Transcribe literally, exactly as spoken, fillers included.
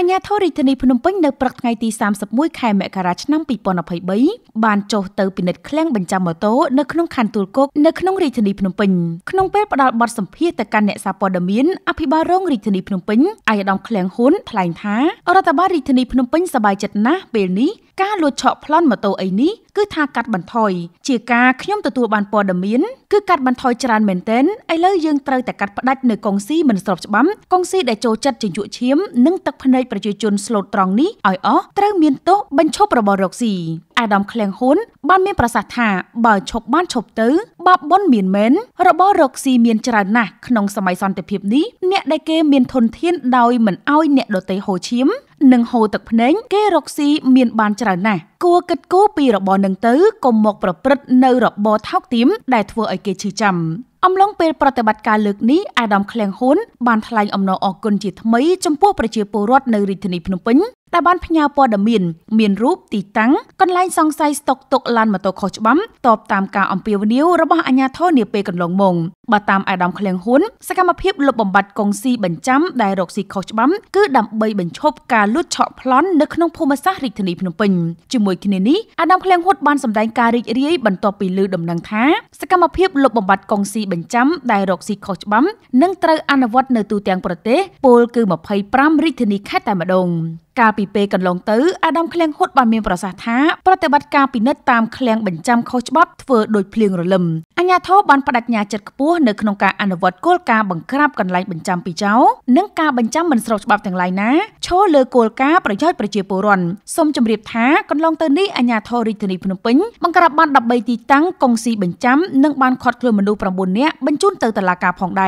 อัญญาทอริธนีพนมเป้งในปรักไงตีสามสับมุ้ยไข่แมกราชน้ำปีปอนอภัยใบบานโจเตอร์ปิเนตแคล้งบรรจามอโต้ในขนมขันตูโกในขนมริธนีพนมเป้งขนมเป็ดประดับบอดสัมพีแต่การเนสซาปอดมินอภิบาลร่องริธนีพนมเป้งไอดอมแคล้งหุ่นทลายท้าอรัตบาริธนีพนมเป้งสบายจัดนะเบลนี้กาโลเฉาะพลอนมาโตไอนี้คือทากัดบันทอยเจียกาขย่มตัวตัวบานปอดมินคือกัดบันทอยจรานเหม็นเต้นไอเล่ยยังเตยแต่กัดประดับในกองซีเหมือนสอบบั๊มกองซีได้โจจัดจึงจุ่มเชี่ยมนึ่งตักพนัยประจุจนสโลตรองนี้อ้อยอ้อเตยเมียนโตบรรชบระบอดอกสีอาดอมแคลงหุ่นบ้านเมียนประสาทหาบ่าวชกบ้านชกตื้อบ้าบ้อนเมียนเหม็นระบอดอกสีเมียนจรานน่ะขนมสมัยซอนแต่เพียบนี้เนี่ยได้เกเมียนทนเทียนดอยเหมือนอ้อยเนี่ยโดเตยโหเชี่ยมหนึ่งโหตักพนัยเกรกซีเมียนบานจรานน่ะกัวกัดกู้ปีระบอหนึ่งตื้อกลมหมกประปรดเนรระบอเท้าติ้มได้ทัวไอเกชื่อจำอมลองเป็นปฏิบัติการเลือกนี้อาดอมแคลงหุ่นบานทลายอมนอออกกลจิตทำไมจำพวกประเจียปูรอดในริทนิพนมปิ้งแต่บ้านพญาปอดมินเมียนรูปตีตั้งกันไล่ซองไซสตกตกลานมาตกขอจบัมตอบตามการอมเปียวนิ้วระบาอัญญาท่อเนียเปกันหลงมงมาตามอาดอมแคลงหุ่นสกามเพียบลบบบัดกองซีบัญจำได้รกสีขอจบัมคือดำใบบัญชบการลุดเฉาะพลอนนึกน้องภูมิศาสตร์ริทนิพนมปิ้งจมวยคินนี้อาดอมแคลงหุ่นบานสำแดงการริเรียบันต่อปีลือดำนางท้าสกามเพียบลบบบัดกองซีบัญจำได้รกสีขอจบัมนั่งเตอร์อนาวัตเนตูเตียงประเทศโปลคือมาภัยปรามริทนิแค่แต่มาดงกาปีเปกันลองตื้ออาดัมแคลงโคดบานเมียนประสาท้าปฏิบัติการปีนัดตามแคลงบัญจำโคชบับเฟอโดยเพลียงระลมอัญญาทบันปดัญญาจัดกปัวในขนมการอนุวัตโกลกาบังคราบกันไล่บัญจำปีเจ้าเนื่องการบัญจำมันสอบฉบับแต่งไล่นะโชว์เลโกลกาประยอดประเจียปูรอนสมจำเรียบท้ากันลองตื้อนี้อัญญาทริธนีพนมปิ้งบังกราบบันดับใบตีตั้งกองซีบัญจำเนื่องบานคอดเคลื่อนมนุษย์ประบุญเนี้ยบรรจุนเตอร์ตลากาผ่องใด